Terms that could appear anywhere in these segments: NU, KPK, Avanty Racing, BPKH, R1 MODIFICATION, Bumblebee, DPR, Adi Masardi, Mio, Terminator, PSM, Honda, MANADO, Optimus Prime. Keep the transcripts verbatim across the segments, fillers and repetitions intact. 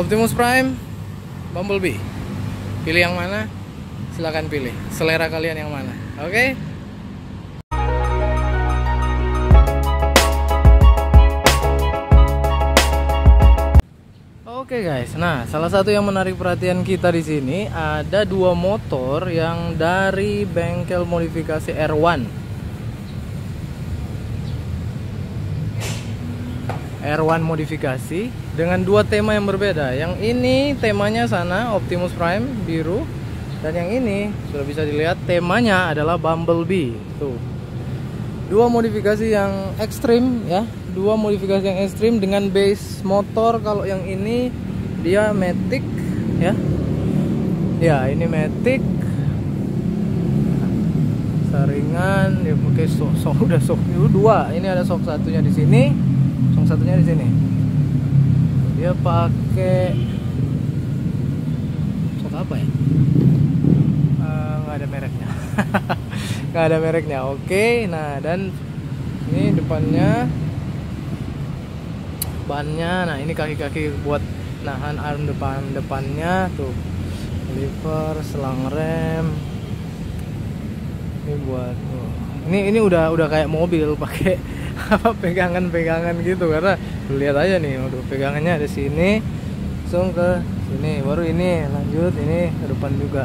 Optimus Prime, Bumblebee. Pilih yang mana? Silahkan pilih. Selera kalian yang mana? Oke? Okay? Oke okay guys, nah salah satu yang menarik perhatian kita di sini ada dua motor yang dari bengkel modifikasi R one. R one modifikasi dengan dua tema yang berbeda. Yang ini temanya sana Optimus Prime biru, dan yang ini sudah bisa dilihat temanya adalah Bumblebee. Tuh. Dua modifikasi yang ekstrim ya. Dua modifikasi yang ekstrim dengan base motor. Kalau yang ini dia matic ya, ya ini matic saringan dia pakai sok sok udah sok dua, ini ada sok satunya di sini, sok satunya di sini dia pakai sok apa ya, nggak uh, ada mereknya nggak ada mereknya. Oke, nah dan ini depannya bannya, nah ini kaki-kaki buat nahan arm depan depannya tuh, lever, selang rem, ini buat tuh. ini ini udah udah kayak mobil pakai apa pegangan-pegangan gitu, karena lihat aja nih, waduh pegangannya ada sini, langsung ke sini, baru ini lanjut ini ke depan juga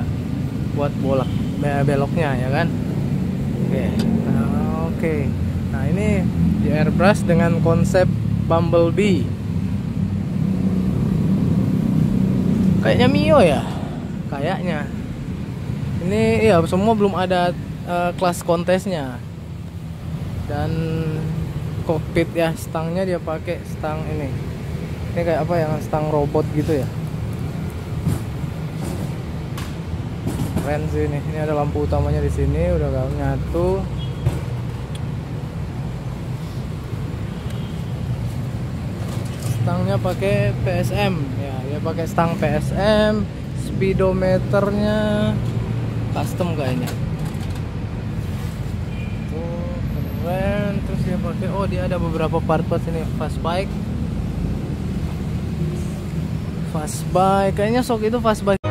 buat bolak beloknya ya kan. Oke, nah oke, nah ini di airbrush dengan konsep Bumblebee. Kayaknya Mio ya? Kayaknya. Ini ya semua belum ada uh, kelas kontesnya. Dan kokpit ya, stangnya dia pakai stang ini. Ini kayak apa ya? Stang robot gitu ya. Keren sih ini. Ini ada lampu utamanya di sini, udah gak nyatu. Stangnya pakai P S M ya, dia pakai stang P S M, speedometernya custom kayaknya. Tuh, keren. Terus dia pakai, oh dia ada beberapa part-part ini, fast bike, fast bike, kayaknya sok itu fast bike.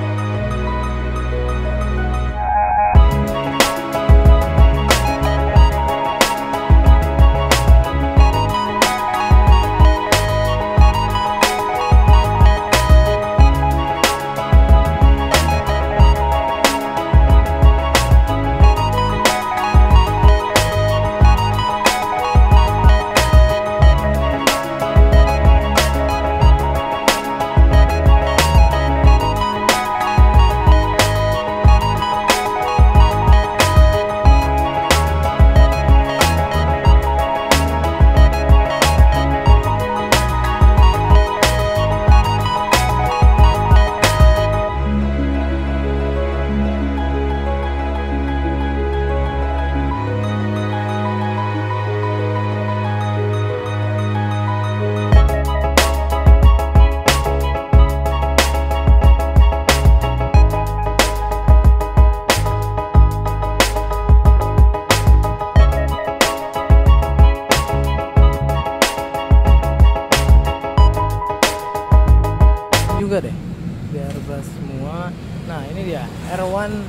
Semua. Nah ini dia R one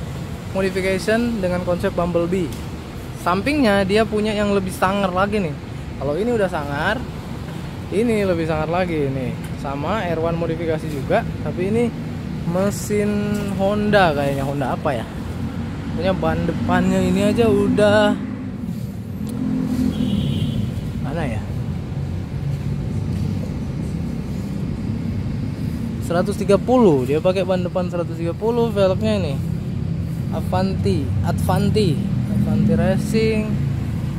Modification dengan konsep Bumblebee. Sampingnya dia punya yang lebih sangar lagi nih. Kalau ini udah sangar, ini lebih sangar lagi nih. Sama R one modifikasi juga, tapi ini mesin Honda kayaknya, Honda apa ya? Punya ban depannya ini aja udah mana ya? seratus tiga puluh, dia pakai ban depan seratus tiga puluh, velgnya ini Avanty, Advanti, Avanty Racing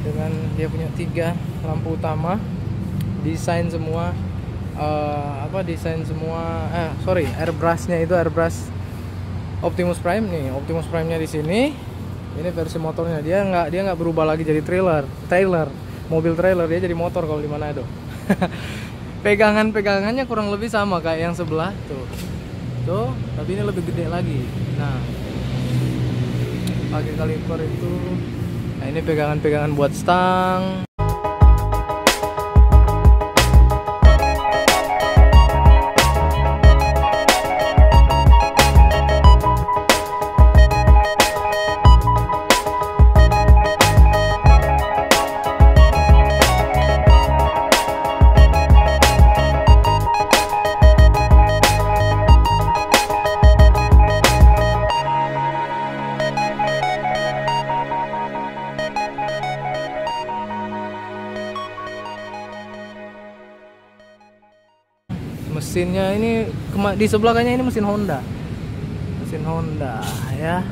dengan dia punya tiga lampu utama, desain semua uh, apa desain semua eh sorry airbrushnya itu airbrush Optimus Prime nih, Optimus Prime nya di sini, ini versi motornya dia nggak dia nggak berubah lagi jadi trailer, trailer mobil trailer dia jadi motor kalau di Manado. Pegangan-pegangannya kurang lebih sama kayak yang sebelah tuh, tuh tapi ini lebih gede lagi. Nah, pakai kaliper itu, nah ini pegangan-pegangan buat stang. mesinnya ini di sebelah kayaknya ini mesin Honda, mesin Honda ya.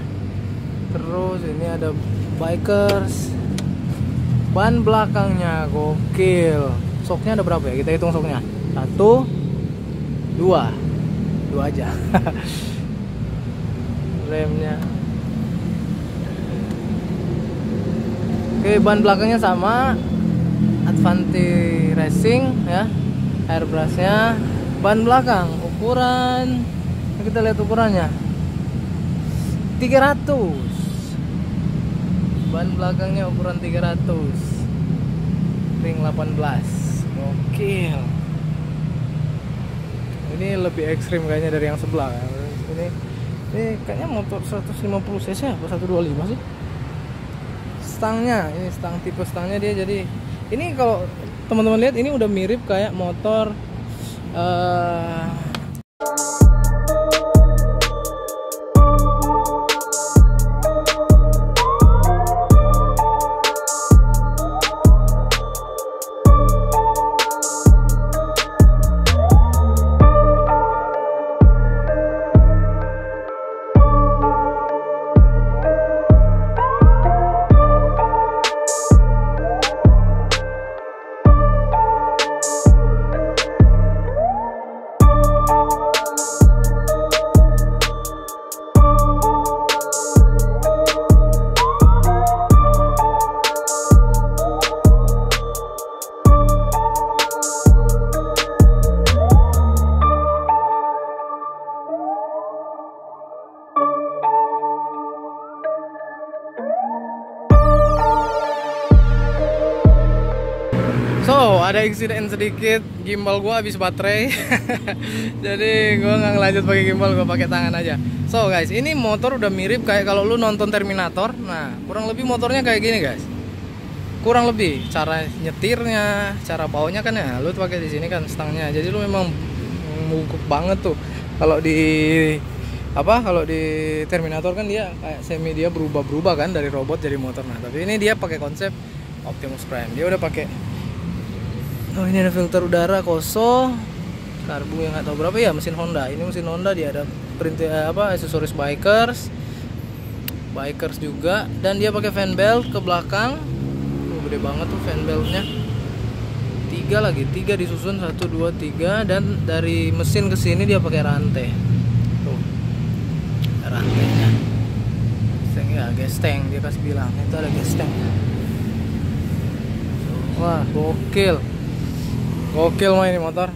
Terus ini ada bikers, ban belakangnya gokil. Soknya ada berapa ya, kita hitung soknya. Satu, dua, dua aja. Remnya oke, ban belakangnya sama Avanty Racing ya. Airbrushnya, ban belakang ukuran, kita lihat ukurannya tiga ratus. Ban belakangnya ukuran tiga ratus, ring delapan belas, gokil. Ini lebih ekstrim kayaknya dari yang sebelah. Ini, ini kayaknya motor seratus lima puluh cc apa seratus dua puluh lima sih. Stangnya, ini stang, tipe stangnya dia jadi ini kalau teman-teman lihat ini udah mirip kayak motor uh, ada insiden sedikit, gimbal gua habis baterai. Jadi gua nggak ngelanjut pakai gimbal, gua pakai tangan aja. So guys, ini motor udah mirip kayak kalau lu nonton Terminator. Nah, kurang lebih motornya kayak gini guys. Kurang lebih cara nyetirnya, cara bawanya kan ya lu pakai di sini kan stangnya. Jadi lu memang mungkuk banget tuh. Kalau di apa? Kalau di Terminator kan dia kayak semi dia berubah-berubah kan dari robot jadi motor. Nah, tapi ini dia pakai konsep Optimus Prime. Dia udah pakai, oh ini ada filter udara kosong, karbu yang nggak tahu berapa ya, mesin Honda. Ini mesin Honda, dia ada print apa aksesoris bikers, bikers juga, dan dia pakai fan belt ke belakang. Oh, gede banget tuh fan beltnya. Tiga lagi, tiga disusun satu dua tiga, dan dari mesin ke sini dia pakai rantai. Tuh rantainya, gesteng ya, gesteng dia kasih bilang itu ada gestengnya. Wah gokil. Gokil mah ini motor.